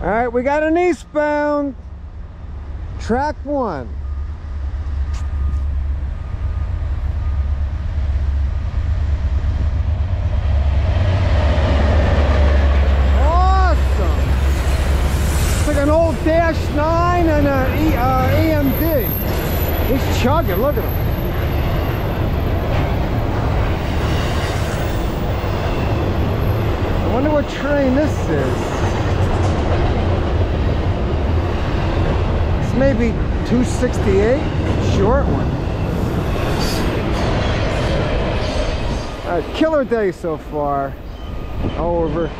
All right, we got an eastbound, track one. Awesome. It's like an old Dash 9 and an EMD. He's chugging, look at him. I wonder what train this is. It's maybe 268, short one. All right, killer day so far. Over.